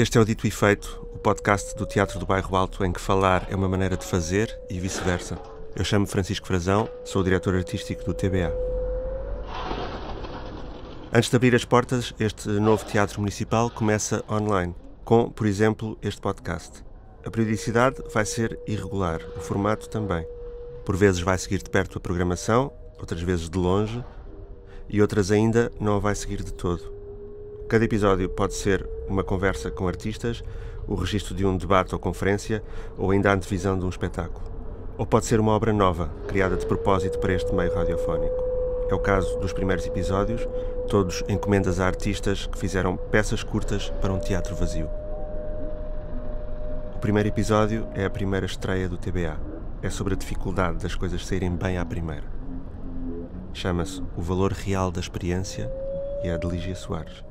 Este é o Dito e Feito, o podcast do Teatro do Bairro Alto em que falar é uma maneira de fazer e vice-versa. Eu chamo-me Francisco Frazão, sou o diretor artístico do TBA. Antes de abrir as portas, este novo teatro municipal começa online, com, por exemplo, este podcast. A periodicidade vai ser irregular, o formato também. Por vezes vai seguir de perto a programação, outras vezes de longe, e outras ainda não a vai seguir de todo. Cada episódio pode ser uma conversa com artistas, o registro de um debate ou conferência, ou ainda a antevisão de um espetáculo. Ou pode ser uma obra nova, criada de propósito para este meio radiofónico. É o caso dos primeiros episódios, todos encomendas a artistas que fizeram peças curtas para um teatro vazio. O primeiro episódio é a primeira estreia do TBA. É sobre a dificuldade das coisas saírem bem à primeira. Chama-se O Valor Real da Experiência e é de Lígia Soares.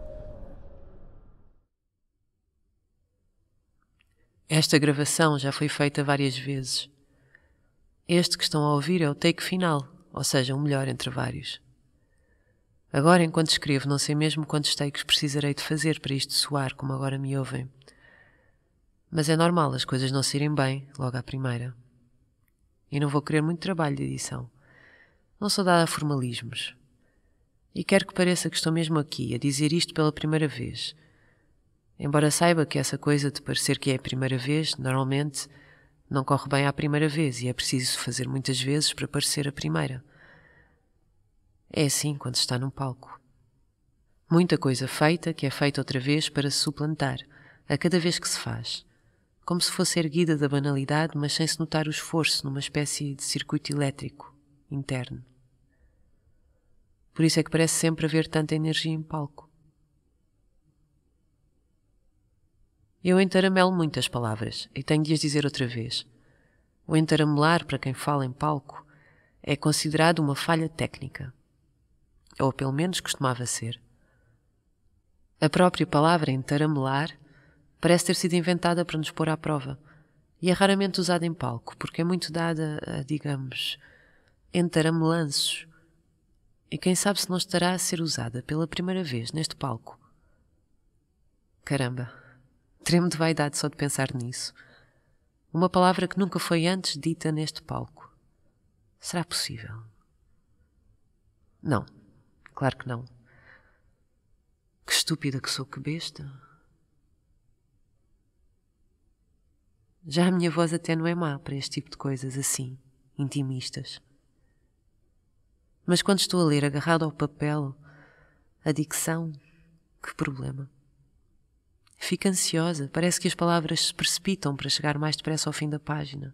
Esta gravação já foi feita várias vezes. Este que estão a ouvir é o take final, ou seja, o melhor entre vários. Agora, enquanto escrevo, não sei mesmo quantos takes precisarei de fazer para isto soar como agora me ouvem. Mas é normal as coisas não saírem bem logo à primeira. E não vou querer muito trabalho de edição. Não sou dada a formalismos. E quero que pareça que estou mesmo aqui, a dizer isto pela primeira vez. Embora saiba que essa coisa de parecer que é a primeira vez, normalmente não corre bem à primeira vez e é preciso fazer muitas vezes para parecer a primeira. É assim quando se está num palco. Muita coisa feita que é feita outra vez para se suplantar, a cada vez que se faz. Como se fosse erguida da banalidade, mas sem se notar o esforço numa espécie de circuito elétrico, interno. Por isso é que parece sempre haver tanta energia em palco. Eu entaramelo muitas palavras e tenho de as dizer outra vez. O entaramelar, para quem fala em palco, é considerado uma falha técnica. Ou pelo menos costumava ser. A própria palavra entaramelar parece ter sido inventada para nos pôr à prova e é raramente usada em palco, porque é muito dada a, digamos, entaramelanços. E quem sabe se não estará a ser usada pela primeira vez neste palco. Caramba! Tremo de vaidade só de pensar nisso. Uma palavra que nunca foi antes dita neste palco. Será possível? Não, claro que não. Que estúpida que sou, que besta. Já a minha voz até não é má para este tipo de coisas assim, intimistas. Mas quando estou a ler agarrado ao papel, a dicção, que problema. Fico ansiosa, parece que as palavras se precipitam para chegar mais depressa ao fim da página.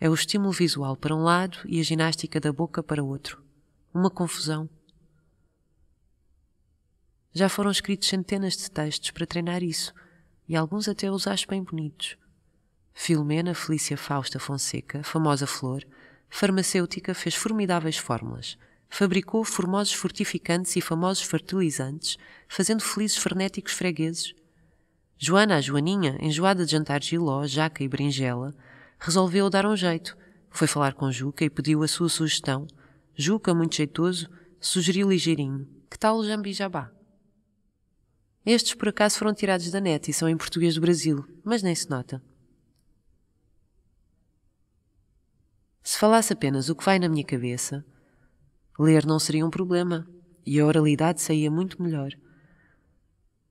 É o estímulo visual para um lado e a ginástica da boca para o outro. Uma confusão. Já foram escritos centenas de textos para treinar isso, e alguns até os acho bem bonitos. Filomena Felícia Fausta Fonseca, famosa flor, farmacêutica, fez formidáveis fórmulas. Fabricou formosos fortificantes e famosos fertilizantes, fazendo felizes frenéticos fregueses. Joana, a Joaninha, enjoada de jantar giló, jaca e berinjela, resolveu dar um jeito. Foi falar com Juca e pediu a sua sugestão. Juca, muito jeitoso, sugeriu ligeirinho. Que tal o jambijabá? Estes, por acaso, foram tirados da net e são em português do Brasil, mas nem se nota. Se falasse apenas o que vai na minha cabeça... Ler não seria um problema, e a oralidade saía muito melhor.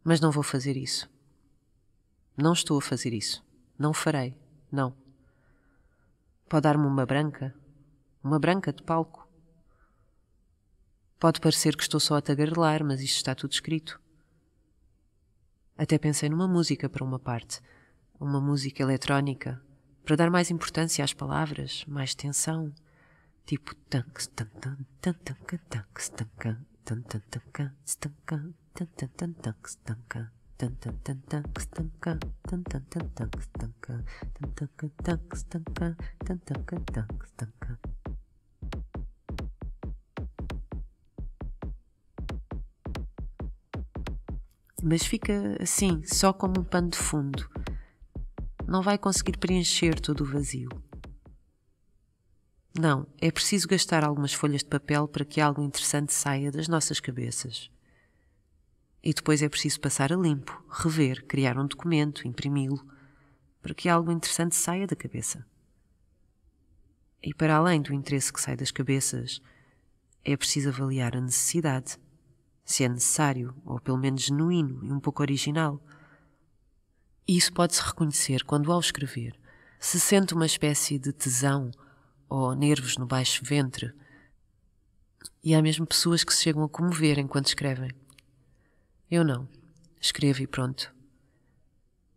Mas não vou fazer isso. Não estou a fazer isso. Não farei. Não. Pode dar-me uma branca. Uma branca de palco. Pode parecer que estou só a tagarelar, mas isto está tudo escrito. Até pensei numa música para uma parte. Uma música eletrónica. Para dar mais importância às palavras, mais tensão. Tipo... Mas fica assim, só como um pano de fundo. Não vai conseguir preencher todo o vazio. Não, é preciso gastar algumas folhas de papel para que algo interessante saia das nossas cabeças. E depois é preciso passar a limpo, rever, criar um documento, imprimi-lo, para que algo interessante saia da cabeça. E para além do interesse que sai das cabeças, é preciso avaliar a necessidade, se é necessário, ou pelo menos genuíno e um pouco original. Isso pode-se reconhecer quando, ao escrever, se sente uma espécie de tesão ou nervos no baixo ventre, e há mesmo pessoas que se chegam a comover enquanto escrevem. Eu não. Escrevo e pronto.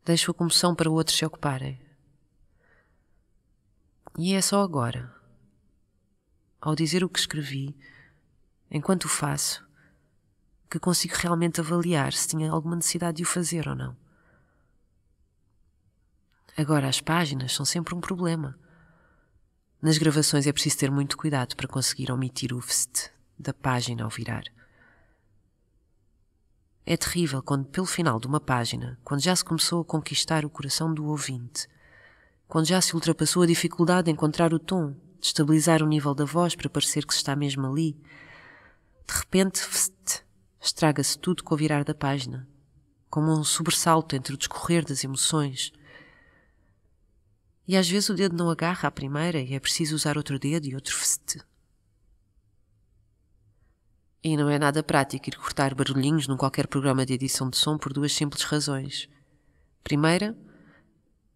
Deixo a comoção para outros se ocuparem. E é só agora, ao dizer o que escrevi, enquanto o faço, que consigo realmente avaliar se tinha alguma necessidade de o fazer ou não. Agora, as páginas são sempre um problema. Nas gravações é preciso ter muito cuidado para conseguir omitir o fst da página ao virar. É terrível quando, pelo final de uma página, quando já se começou a conquistar o coração do ouvinte, quando já se ultrapassou a dificuldade de encontrar o tom, de estabilizar o nível da voz para parecer que se está mesmo ali, de repente, estraga-se tudo com o virar da página, como um sobressalto entre o discorrer das emoções. E às vezes o dedo não agarra à primeira e é preciso usar outro dedo e outro fst. E não é nada prático ir cortar barulhinhos num qualquer programa de edição de som por duas simples razões. Primeira,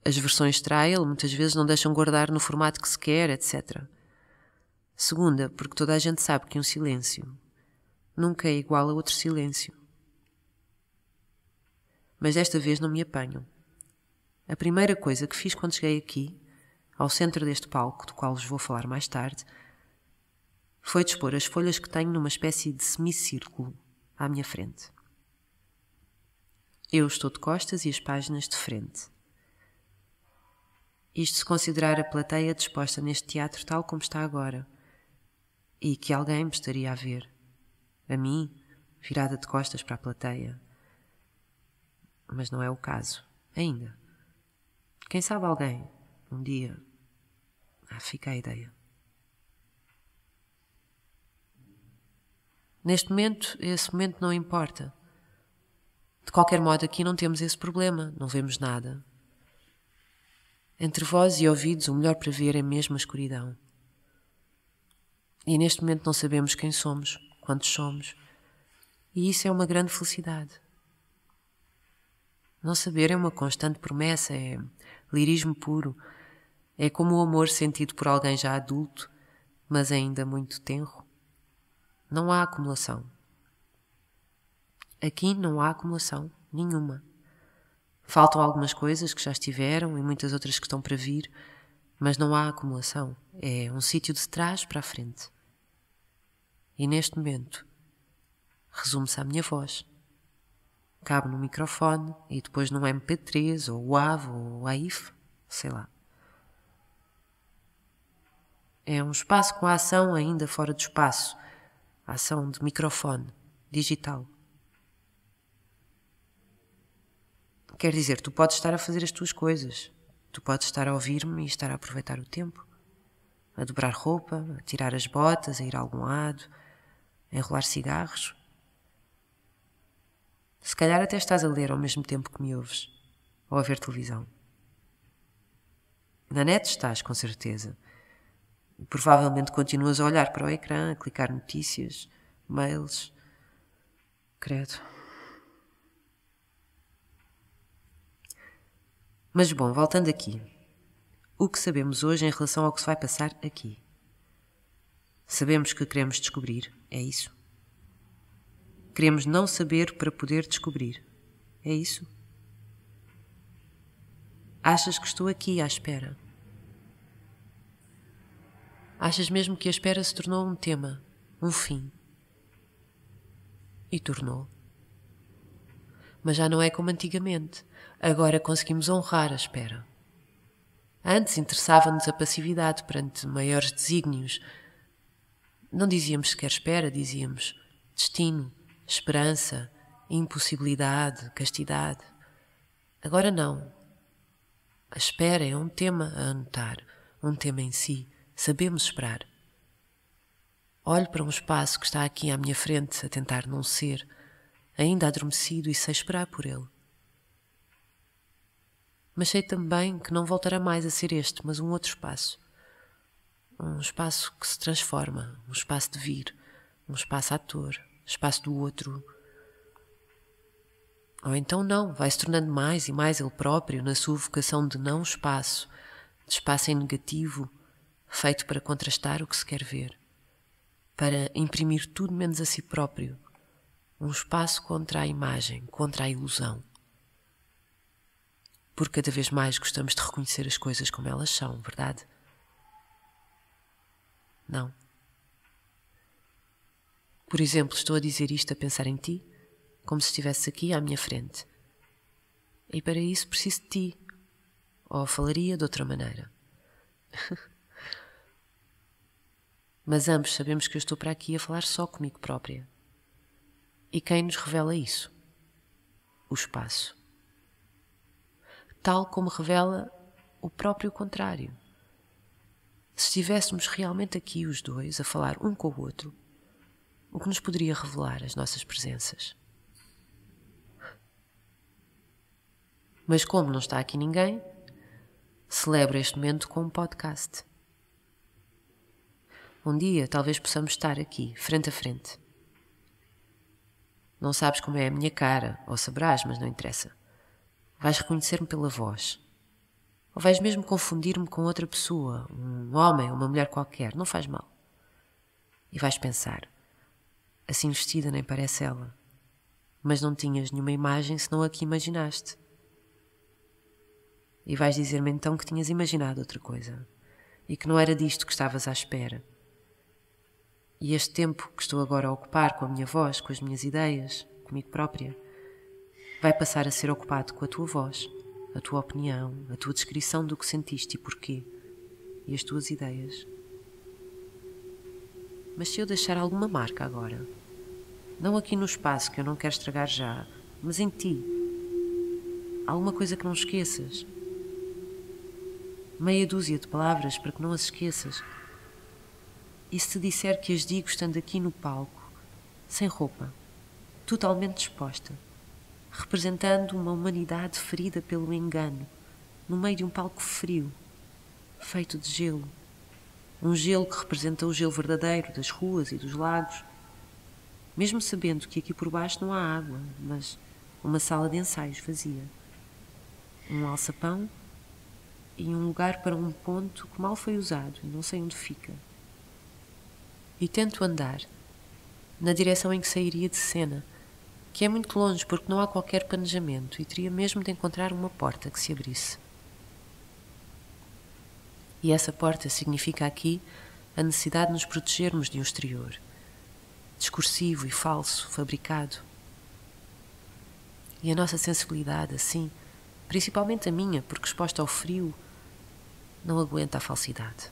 as versões trial muitas vezes não deixam guardar no formato que se quer, etc. Segunda, porque toda a gente sabe que um silêncio nunca é igual a outro silêncio. Mas desta vez não me apanham. A primeira coisa que fiz quando cheguei aqui, ao centro deste palco, do qual vos vou falar mais tarde, foi dispor as folhas que tenho numa espécie de semicírculo à minha frente. Eu estou de costas e as páginas de frente. Isto se considerar a plateia disposta neste teatro tal como está agora, e que alguém me estaria a ver, a mim, virada de costas para a plateia. Mas não é o caso, ainda. Quem sabe alguém, um dia, fica a ideia. Neste momento, esse momento não importa. De qualquer modo, aqui não temos esse problema, não vemos nada. Entre voz e ouvidos, o melhor para ver é mesmo a escuridão. E neste momento não sabemos quem somos, quantos somos. E isso é uma grande felicidade. Não saber é uma constante promessa, é lirismo puro. É como o amor sentido por alguém já adulto, mas ainda muito tenro. Não há acumulação. Aqui não há acumulação nenhuma. Faltam algumas coisas que já estiveram e muitas outras que estão para vir, mas não há acumulação. É um sítio de trás para a frente. E neste momento, resume-se à minha voz. Cabe no microfone e depois num MP3 ou WAV ou AIF, sei lá. É um espaço com a ação ainda fora do espaço. A ação de microfone, digital. Quer dizer, tu podes estar a fazer as tuas coisas. Tu podes estar a ouvir-me e estar a aproveitar o tempo. A dobrar roupa, a tirar as botas, a ir a algum lado, a enrolar cigarros. Se calhar até estás a ler ao mesmo tempo que me ouves, ou a ver televisão. Na net estás, com certeza. E provavelmente continuas a olhar para o ecrã, a clicar notícias, mails. Credo. Mas bom, voltando aqui. O que sabemos hoje em relação ao que se vai passar aqui? Sabemos que queremos descobrir, é isso? Queremos não saber para poder descobrir, é isso? Achas que estou aqui à espera? Achas mesmo que a espera se tornou um tema, um fim? E tornou. Mas já não é como antigamente. Agora conseguimos honrar a espera. Antes interessava-nos a passividade perante maiores desígnios. Não dizíamos sequer espera, dizíamos destino, esperança, impossibilidade, castidade. Agora não. A espera é um tema a anotar, um tema em si. Sabemos esperar. Olho para um espaço que está aqui à minha frente a tentar não ser, ainda adormecido e sei esperar por ele. Mas sei também que não voltará mais a ser este, mas um outro espaço. Um espaço que se transforma, um espaço de vir, um espaço ator, espaço do outro. Ou então não, vai-se tornando mais e mais ele próprio na sua vocação de não espaço, de espaço em negativo, feito para contrastar o que se quer ver, para imprimir tudo menos a si próprio, um espaço contra a imagem, contra a ilusão. Porque cada vez mais gostamos de reconhecer as coisas como elas são, verdade? Não. Por exemplo, estou a dizer isto a pensar em ti, como se estivesse aqui à minha frente. E para isso preciso de ti. Ou falaria de outra maneira. Mas ambos sabemos que eu estou para aqui a falar só comigo própria. E quem nos revela isso? O espaço. Tal como revela o próprio contrário. Se estivéssemos realmente aqui os dois a falar um com o outro, o que nos poderia revelar as nossas presenças? Mas como não está aqui ninguém, celebro este momento com um podcast. Um dia talvez possamos estar aqui, frente a frente. Não sabes como é a minha cara, ou saberás, mas não interessa. Vais reconhecer-me pela voz. Ou vais mesmo confundir-me com outra pessoa, um homem ou uma mulher qualquer, não faz mal. E vais pensar, assim vestida nem parece ela, mas não tinhas nenhuma imagem senão a que imaginaste. E vais dizer-me então que tinhas imaginado outra coisa, e que não era disto que estavas à espera. E este tempo que estou agora a ocupar com a minha voz, com as minhas ideias, comigo própria, vai passar a ser ocupado com a tua voz, a tua opinião, a tua descrição do que sentiste e porquê, e as tuas ideias. Mas se eu deixar alguma marca agora, não aqui no espaço que eu não quero estragar já, mas em ti, alguma coisa que não esqueças, meia dúzia de palavras para que não as esqueças, e se te disser que as digo estando aqui no palco, sem roupa, totalmente disposta, representando uma humanidade ferida pelo engano, no meio de um palco frio, feito de gelo. Um gelo que representa o gelo verdadeiro das ruas e dos lagos, mesmo sabendo que aqui por baixo não há água, mas uma sala de ensaios vazia. Um alçapão e um lugar para um ponto que mal foi usado e não sei onde fica. E tento andar, na direção em que sairia de cena, que é muito longe porque não há qualquer planejamento e teria mesmo de encontrar uma porta que se abrisse. E essa porta significa aqui a necessidade de nos protegermos de um exterior, discursivo e falso, fabricado. E a nossa sensibilidade, assim, principalmente a minha, porque exposta ao frio, não aguenta a falsidade.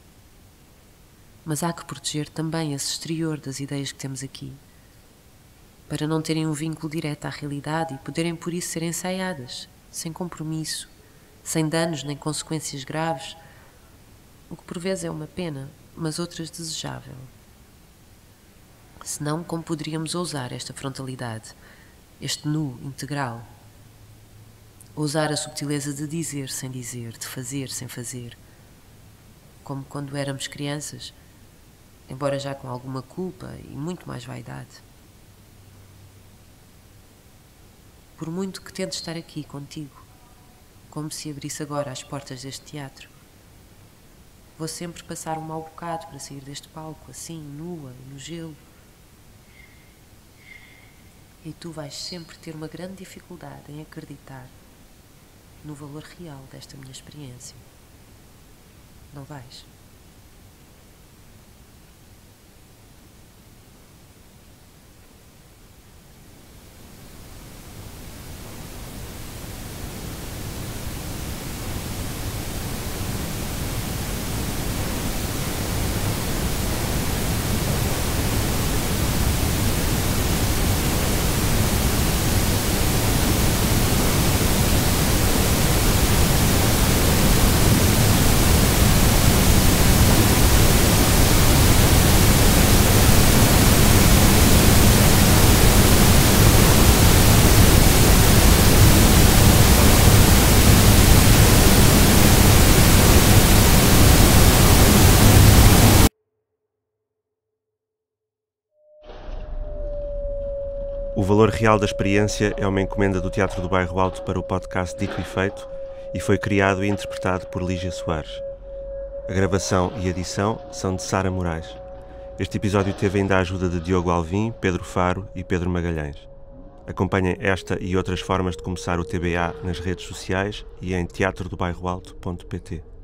Mas há que proteger também esse exterior das ideias que temos aqui, para não terem um vínculo direto à realidade e poderem por isso ser ensaiadas, sem compromisso, sem danos nem consequências graves, o que por vezes é uma pena, mas outras desejável. Senão, como poderíamos ousar esta frontalidade, este nu integral? Ousar a subtileza de dizer sem dizer, de fazer sem fazer, como quando éramos crianças, embora já com alguma culpa e muito mais vaidade. Por muito que tente estar aqui contigo, como se abrisse agora as portas deste teatro, vou sempre passar um mau bocado para sair deste palco, assim, nua, no gelo. E tu vais sempre ter uma grande dificuldade em acreditar no valor real desta minha experiência. Não vais? O valor real da experiência é uma encomenda do Teatro do Bairro Alto para o podcast Dito e Feito e foi criado e interpretado por Lígia Soares. A gravação e edição são de Sara Moraes. Este episódio teve ainda a ajuda de Diogo Alvim, Pedro Faro e Pedro Magalhães. Acompanhem esta e outras formas de começar o TBA nas redes sociais e em teatrodobairroalto.pt.